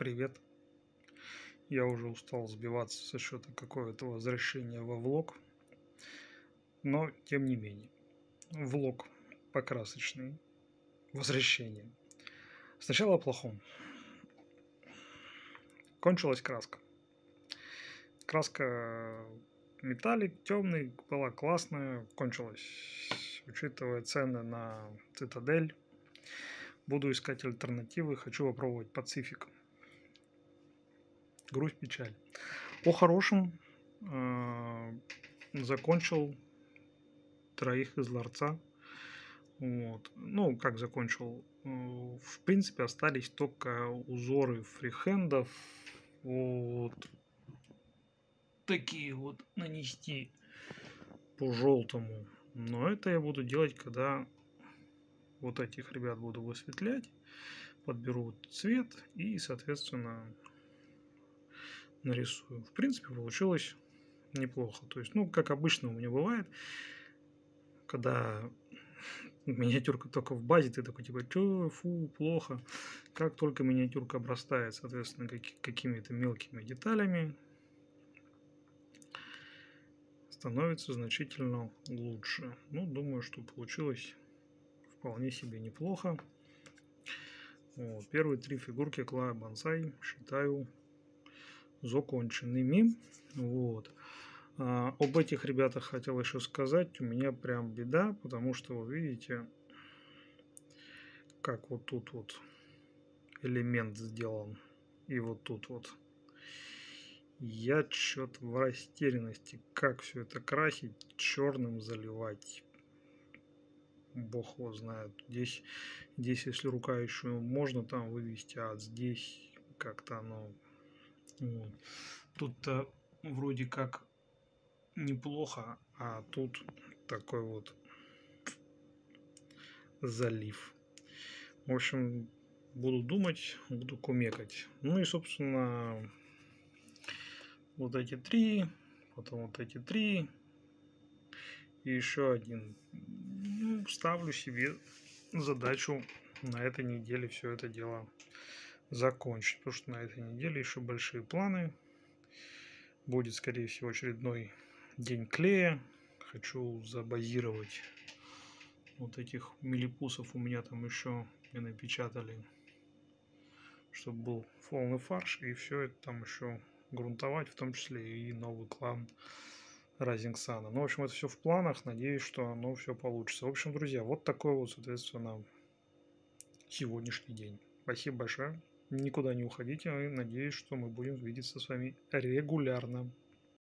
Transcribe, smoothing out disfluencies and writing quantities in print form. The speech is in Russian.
Привет. Я уже устал сбиваться со счета какого-то возвращения во влог. Но, тем не менее, влог покрасочный. Возвращение. Сначала о плохом. Кончилась краска. Краска металлик темный, была классная, кончилась. Учитывая цены на цитадель, буду искать альтернативы. Хочу попробовать Пацифик. Грусть, печаль. О хорошем. Закончил троих из ларца. Вот. Ну, как закончил. В принципе, остались только узоры фрихендов. Вот такие вот нанести по желтому. Но это я буду делать, когда вот этих ребят буду высветлять. Подберу цвет и, соответственно, нарисую. В принципе, получилось неплохо. То есть, ну, как обычно у меня бывает, когда... Миниатюрка только в базе, ты такой типа, чё, фу, плохо. Как только миниатюрка обрастает, соответственно, какими-то мелкими деталями, становится значительно лучше. Ну, думаю, что получилось вполне себе неплохо. Вот, первые три фигурки Кла-Бонсай считаю законченными. Вот. Об этих ребятах хотел еще сказать. У меня прям беда, потому что вы видите, как вот тут вот элемент сделан. И вот тут вот. Я что-то в растерянности, как все это красить, черным заливать. Бог его знает. Здесь если рука еще можно там вывести, а здесь как-то оно... Вот. Тут-то вроде как... неплохо, а тут такой вот залив. В общем, буду думать, буду кумекать. Ну и, собственно, вот эти три, потом вот эти три и еще один. Ну, ставлю себе задачу на этой неделе все это дело закончить, потому что на этой неделе еще большие планы. Будет, скорее всего, очередной день клея. Хочу забазировать вот этих милипусов. У меня там еще и напечатали, чтобы был полный фарш. И все это там еще грунтовать, в том числе и новый клан Разингсана. Ну, в общем, это все в планах. Надеюсь, что оно все получится. В общем, друзья, вот такой вот, соответственно, сегодняшний день. Спасибо большое. Никуда не уходите. Надеюсь, что мы будем видеться с вами регулярно.